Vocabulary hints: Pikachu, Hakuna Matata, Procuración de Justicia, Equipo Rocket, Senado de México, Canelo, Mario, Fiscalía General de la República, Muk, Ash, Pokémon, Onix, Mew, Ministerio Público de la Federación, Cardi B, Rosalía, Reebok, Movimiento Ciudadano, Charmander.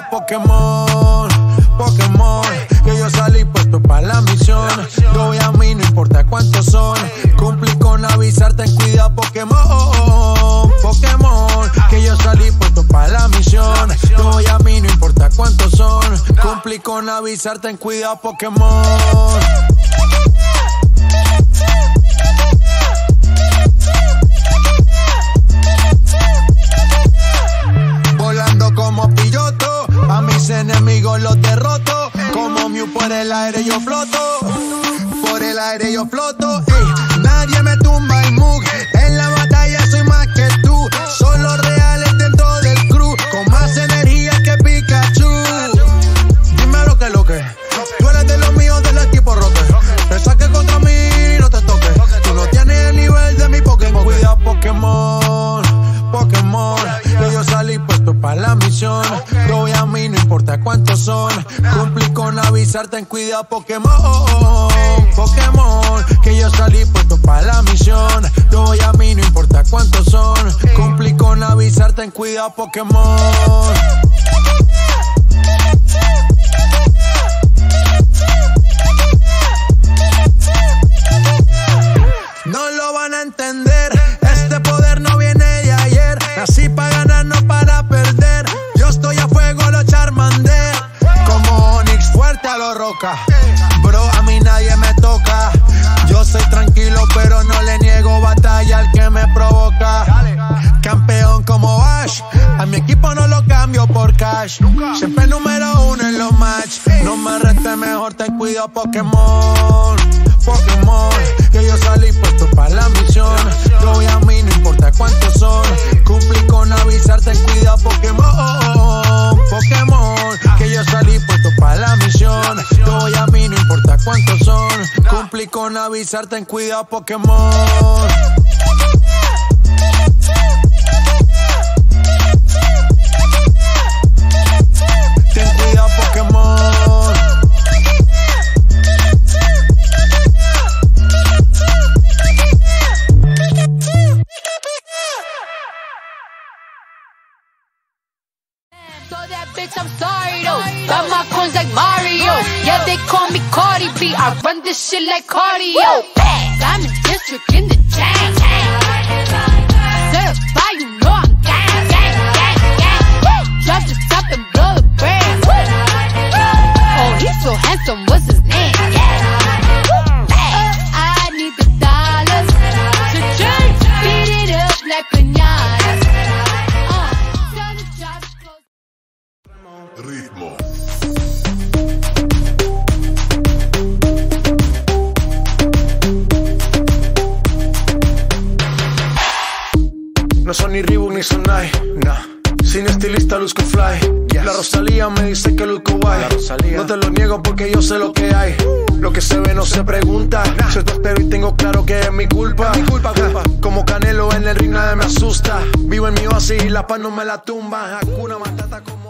vida Pokémon, Pokémon. Que yo salí puesto para la misión. Yo voy a mí, no importa cuántos son. Cumplí con avisarte, ten cuidado Pokémon, Pokémon. Que yo salí puesto para la misión. Yo voy a mí, no importa cuántos son. Cumplí con avisarte, ten cuidado Pokémon. Enemigos los derroto, como Mew por el aire yo floto, por el aire yo floto. Ey, nadie me tumba y Muk, en la batalla soy más que tú. Son los reales dentro del crew, con más energía que Pikachu. Dime lo que, tú eres de los míos del equipo Roque. Te saques contra mí, no te toques. Tú no tienes el nivel de mi Pokémon. Cuidado Pokémon, Pokémon. Que yo salí puesto para la misión. No importa cuántos son, cumplí con avisarte, ten cuidado Pokémon, Pokémon. Que yo salí puesto para la misión. Yo voy a mí, no importa cuántos son, cumplí con avisarte, ten cuidado Pokémon. No lo van a entender, este poder no viene de ayer. Nací para ganar, no para perder. Yo estoy a fuego, lo Charmander. Como Onix, fuerte a lo Roca. Bro, a mí nadie me toca. Yo soy tranquilo, pero no le niego batalla al que me provoca. Campeón como Ash. A mi equipo no lo cambio por cash. Siempre número uno en los match. No me arrestes, mejor ten cuidado Pokémon, Pokémon. Que yo salí puesto para la misión. Yo voy a mí, no importa cuántos son. Cumplí con avisarte, ten cuidado Pokémon, Pokémon. Que yo salí puesto para la misión. Yo voy a mí, no importa cuántos son. Cumplí con avisarte, ten cuidado Pokémon. Ten cuidado Pokémon. So that bitch, I'm sorry though. Got my coins like Mario. Yeah, they call me Cardi B. I run this shit like cardio. I'm a district in the chain. Certified, you know I'm gang, gang, gang, gang. Drop the top and blow the brain. Oh, he's so handsome, what's his name? I need the dollars to change. Beat it up like piñatas. Ritmo. No son ni Reebok ni Sonai, nah. Sin estilista luzco fly, yes. La Rosalía me dice que luzco guay. No te lo niego porque yo sé lo que hay. Lo que se ve no se pregunta, nah. Soy tortero y tengo claro que es mi culpa, es mi culpa, culpa. Como Canelo en el ring nadie me asusta. Vivo en mi oasis y la paz no me la tumba. Hakuna Matata como